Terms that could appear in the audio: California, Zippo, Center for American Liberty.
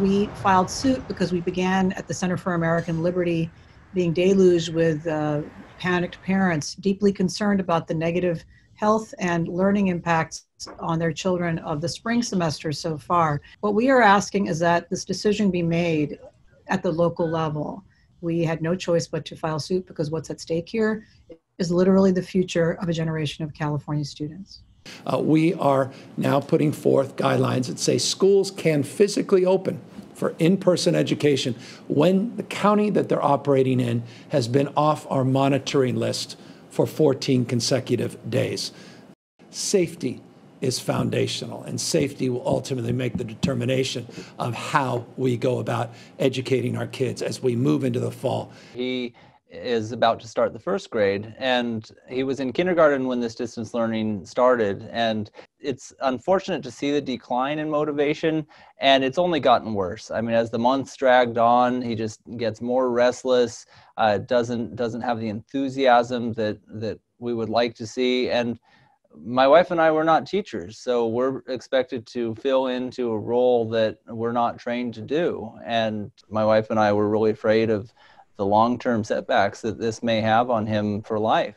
we filed suit because we began at the Center for American Liberty being deluged with panicked parents deeply concerned about the negative health and learning impacts on their children of the spring semester so far. What we are asking is that this decision be made at the local level. We had no choice but to file suit because what's at stake here is literally the future of a generation of California students. We are now putting forth guidelines that say schools can physically open for in-person education when the county that they're operating in has been off our monitoring list for 14 consecutive days. Safety is foundational, and safety will ultimately make the determination of how we go about educating our kids as we move into the fall. He is about to start the first grade, and he was in kindergarten when this distance learning started, and it's unfortunate to see the decline in motivation, and it's only gotten worse. I mean, as the months dragged on, he just gets more restless, doesn't have the enthusiasm that we would like to see. And my wife and I were not teachers, so we're expected to fill into a role that we're not trained to do. And my wife and I were really afraid of the long-term setbacks that this may have on him for life.